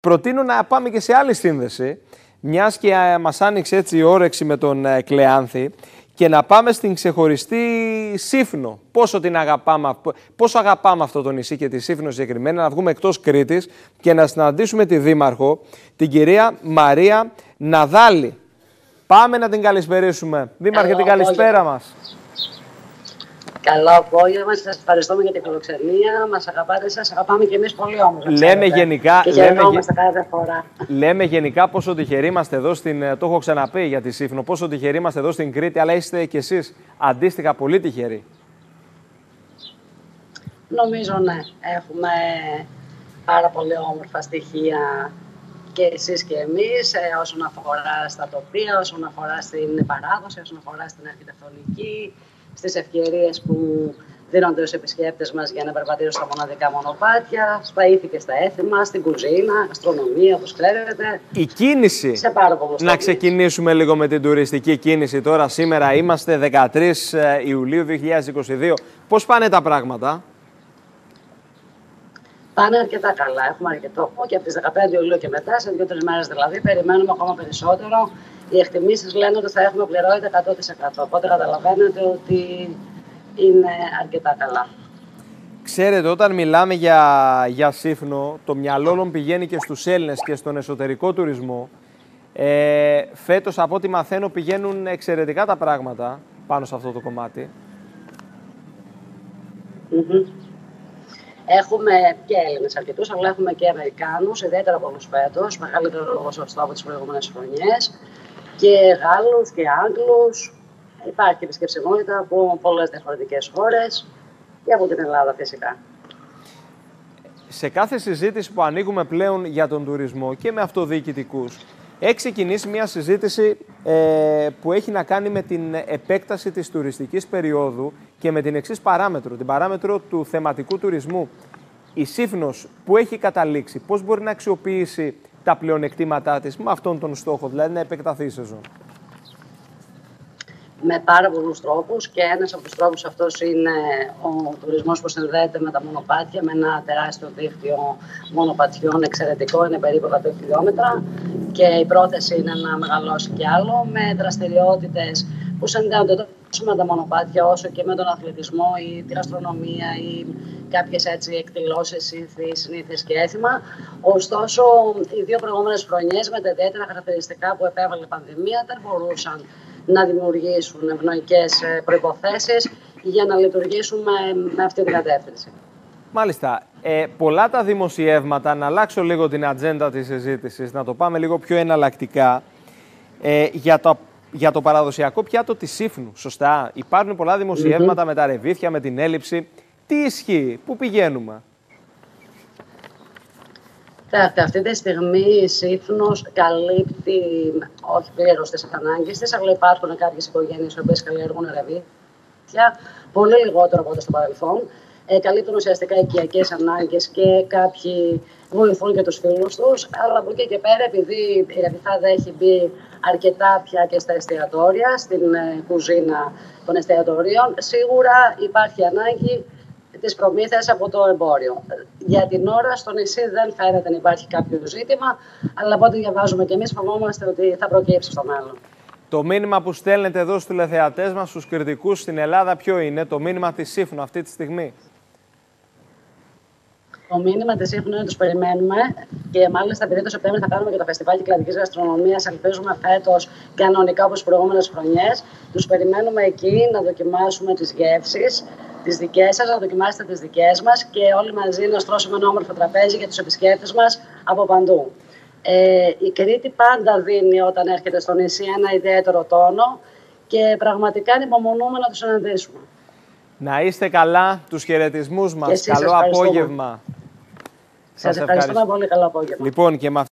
προτείνω να πάμε και σε άλλη σύνδεση, μιας και μας άνοιξε έτσι η όρεξη με τον Κλεάνθη, και να πάμε στην ξεχωριστή Σύφνο. Πόσο την αγαπάμε, πόσο αγαπάμε αυτό το νησί και τη Σύφνο συγκεκριμένα, να βγούμε εκτός Κρήτης και να συναντήσουμε τη δήμαρχο, την κυρία Μαρία Ναδάλι. Πάμε να την καλησπερίσουμε. Δήμαρχε, την καλησπέρα μας. Καλό απόγευμα, σας ευχαριστούμε για την φιλοξενία. Μας αγαπάτε, σας αγαπάμε και εμείς πολύ όμως. Λέμε γενικά, κάθε φορά. Λέμε γενικά πόσο τυχεροί είμαστε εδώ στην. Το έχω ξαναπεί για τη Σύφνο, πόσο τυχεροί είμαστε εδώ στην Κρήτη, αλλά είστε κι εσείς αντίστοιχα πολύ τυχεροί. Νομίζω ναι. Έχουμε πάρα πολύ όμορφα στοιχεία και εσείς και εμείς όσον αφορά στα τοπία, όσον αφορά στην παράδοση, όσον αφορά στην αρχιτεκτονική, στις ευκαιρίες που δίνονται στους επισκέπτες μας για να περπατήσουν στα μοναδικά μονοπάτια, στα ήθη και στα έθιμα, στην κουζίνα, αστρονομία, όπως ξέρετε. Η κίνηση, να ξεκινήσουμε λίγο με την τουριστική κίνηση τώρα. Σήμερα είμαστε 13 Ιουλίου 2022. Πώς πάνε τα πράγματα? Πάνε αρκετά καλά. Έχουμε αρκετό και από τις 15 Ιουλίου και μετά, σε 2-3 μέρες δηλαδή, περιμένουμε ακόμα περισσότερο. Οι εκτιμήσεις λένε ότι θα έχουμε πληρότητα 100%. Οπότε καταλαβαίνετε ότι είναι αρκετά καλά. Ξέρετε, όταν μιλάμε για Σύφνο, το μυαλό όλων πηγαίνει και στους Έλληνες και στον εσωτερικό τουρισμό. Φέτος, από ό,τι μαθαίνω, πηγαίνουν εξαιρετικά τα πράγματα πάνω σε αυτό το κομμάτι. Έχουμε και Έλληνες αρκετούς, αλλά έχουμε και Αμερικάνους, ιδιαίτερα πολλούς φέτος, μεγαλύτερο ποσοστό από τις προηγούμενες χρονιές. Και Γάλλους και Άγγλους. Υπάρχει επισκεψιμότητα από πολλές διαφορετικές χώρες και από την Ελλάδα φυσικά. Σε κάθε συζήτηση που ανοίγουμε πλέον για τον τουρισμό και με αυτοδιοικητικούς, έχει ξεκινήσει μια συζήτηση που έχει να κάνει με την επέκταση της τουριστικής περίοδου και με την εξής παράμετρο, την παράμετρο του θεματικού τουρισμού. Η Σύφνος που έχει καταλήξει, πώς μπορεί να αξιοποιήσει τα πλεονεκτήματά της με αυτόν τον στόχο, δηλαδή να επεκταθεί η σεζόν? Με πάρα πολλούς τρόπους, και ένας από τους τρόπους αυτός είναι ο τουρισμός που συνδέεται με τα μονοπάτια, με ένα τεράστιο δίκτυο μονοπατιών εξαιρετικό, είναι περίπου 100 χιλιόμετρα, και η πρόθεση είναι να μεγαλώσει κι άλλο με δραστηριότητες που συνδέονται τόσο με τα μονοπάτια όσο και με τον αθλητισμό ή τη γαστρονομία ή κάποιες έτσι εκδηλώσεις, συνήθειες και έθιμα. Ωστόσο, οι δύο προηγούμενες χρονιές με τα ιδιαίτερα χαρακτηριστικά που επέβαλε η πανδημία δεν μπορούσαν να δημιουργήσουν ευνοϊκές προϋποθέσεις για να λειτουργήσουμε με αυτή την κατεύθυνση. Μάλιστα. Πολλά τα δημοσιεύματα, να αλλάξω λίγο την ατζέντα της συζήτησης, να το πάμε λίγο πιο εναλλακτικά, για το παραδοσιακό πιάτο της Σύφνου, σωστά. Υπάρχουν πολλά δημοσιεύματα με τα ρεβίθια, με την έλλειψη. Τι ισχύει, πού πηγαίνουμε? Κοιτάξτε, αυτή τη στιγμή η Σύφνος καλύπτει όχι πλήρως τις ανάγκες της, αλλά υπάρχουν κάποιες οικογένειες οι οποίες καλλιεργούν ρεβίθια, πολύ λιγότερο από ό,τι στο παρελθόν. Καλύπτουν ουσιαστικά οικιακές ανάγκες και κάποιοι βοηθούν και τους φίλους τους. Αλλά από εκεί και πέρα, επειδή η ρεβιθάδα έχει μπει αρκετά πια και στα εστιατόρια, στην κουζίνα των εστιατορίων, σίγουρα υπάρχει ανάγκη της προμήθειας από το εμπόριο. Για την ώρα στο νησί δεν φαίνεται να υπάρχει κάποιο ζήτημα, αλλά από ό,τι διαβάζουμε και εμείς φοβόμαστε ότι θα προκύψει στο μέλλον. Το μήνυμα που στέλνετε εδώ στους τηλεθεατές μας, στους κριτικούς στην Ελλάδα, ποιο είναι το μήνυμα της Σύφνου αυτή τη στιγμή? Το μήνυμα της Σύφνου είναι ότι τους περιμένουμε, και μάλιστα επειδή το Σεπτέμβριο θα κάνουμε και το φεστιβάλ Κυκλαδικής Γαστρονομίας, ελπίζουμε φέτος κανονικά όπως τις προηγούμενες χρονιές. Τους περιμένουμε εκεί να δοκιμάσουμε τις γεύσεις, τις δικές σας, να δοκιμάσετε τις δικές μας, και όλοι μαζί να στρώσουμε ένα όμορφο τραπέζι για τους επισκέπτες μας από παντού. Η Κρήτη πάντα δίνει όταν έρχεται στο νησί ένα ιδιαίτερο τόνο, και πραγματικά ανυπομονούμε να τους συναντήσουμε. Να είστε καλά, τους χαιρετισμούς μας. Καλό απόγευμα. Σας ευχαριστούμε πολύ, καλό απόγευμα. Λοιπόν, και